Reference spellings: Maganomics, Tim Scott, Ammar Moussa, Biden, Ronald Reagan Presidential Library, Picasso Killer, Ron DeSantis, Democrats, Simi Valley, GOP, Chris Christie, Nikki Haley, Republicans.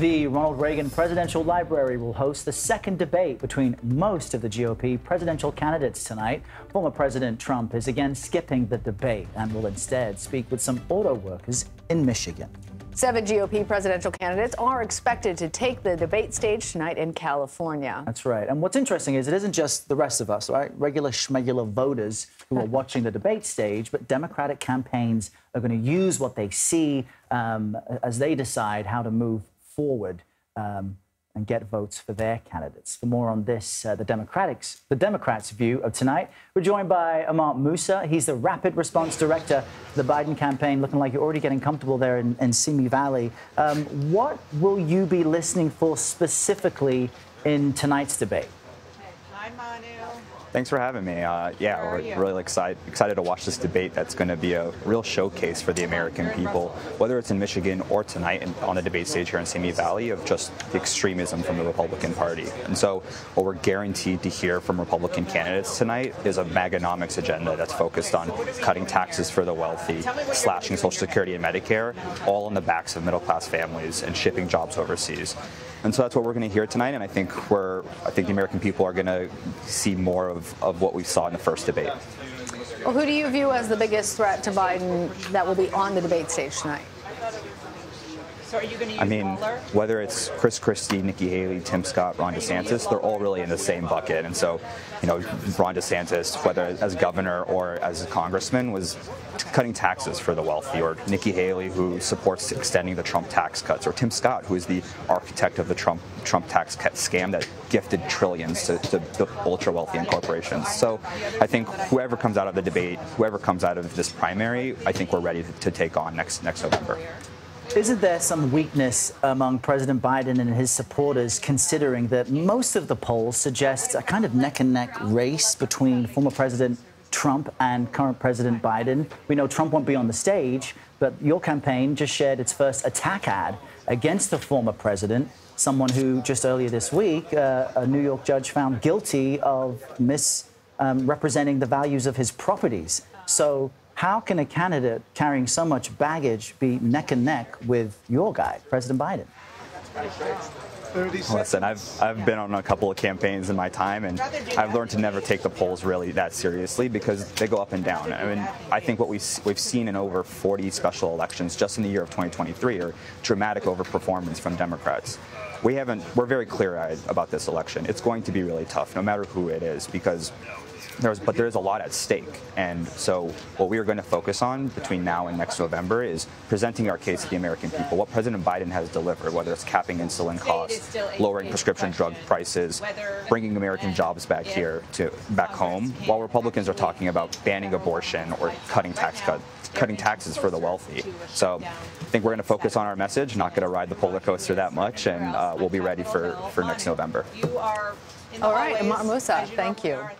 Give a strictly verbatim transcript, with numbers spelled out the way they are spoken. The Ronald Reagan Presidential Library will host the second debate between most of the G O P presidential candidates tonight. Former President Trump is again skipping the debate and will instead speak with some auto workers in Michigan. Seven G O P presidential candidates are expected to take the debate stage tonight in California. That's right. And what's interesting is it isn't just the rest of us, right? Regular schmegular voters who are watching the debate stage, but Democratic campaigns are going to use what they see um, as they decide how to move forward um, and get votes for their candidates. For more on this, uh, the Democrats, the Democrats' view of tonight, we're joined by Ammar Moussa. He's the Rapid Response Director for the Biden campaign, looking like you're already getting comfortable there in, in Simi Valley. Um, what will you be listening for specifically in tonight's debate? Hi, Manu. Thanks for having me. Uh, yeah, we're really excited excited to watch this debate. That's going to be a real showcase for the American people, whether it's in Michigan or tonight on the debate stage here in Simi Valley, of just the extremism from the Republican Party. And so what we're guaranteed to hear from Republican candidates tonight is a Maganomics agenda that's focused on cutting taxes for the wealthy, slashing Social Security and Medicare, all on the backs of middle-class families, and shipping jobs overseas. And so that's what we're going to hear tonight, and I think we're, I think the American people are going to see more of, of what we saw in the first debate. Well, who do you view as the biggest threat to Biden that will be on the debate stage tonight? So are you going to use I mean, Mueller? Whether it's Chris Christie, Nikki Haley, Tim Scott, Ron DeSantis, they're all really in the same bucket. And so, you know, Ron DeSantis, whether as governor or as a congressman, was cutting taxes for the wealthy, or Nikki Haley, who supports extending the Trump tax cuts, or Tim Scott, who is the architect of the Trump Trump tax cut scam that gifted trillions to, to the ultra-wealthy and corporations. So I think whoever comes out of the debate, whoever comes out of this primary, I think we're ready to, to take on next next November. Isn't there some weakness among President Biden and his supporters, considering that most of the polls suggest a kind of neck-and-neck race between former President Trump and current President Biden? We know Trump won't be on the stage, but your campaign just shared its first attack ad against the former president, someone who just earlier this week, uh, a New York judge found guilty of misrepresenting um, the values of his properties. So how can a candidate carrying so much baggage be neck and neck with your guy, President Biden? Listen, I've, I've been on a couple of campaigns in my time, and I've learned to never take the polls really that seriously because they go up and down. I mean, I think what we've, we've seen in over forty special elections just in the year of twenty twenty-three are dramatic overperformance from Democrats. We haven't, we're very clear-eyed about this election. It's going to be really tough, no matter who it is, because There's, but there is a lot at stake, and so what we are going to focus on between now and next November is presenting our case to the American people, what President Biden has delivered, whether it's capping insulin costs, lowering prescription drug prices, bringing American jobs back here to back home, while Republicans are talking about banning abortion or cutting tax cuts. Cutting taxes for the wealthy. So I think we're going to focus on our message, not going to ride the polar coaster that much, and uh, we'll be ready for, for next November. All right, Ammar Moussa, thank you.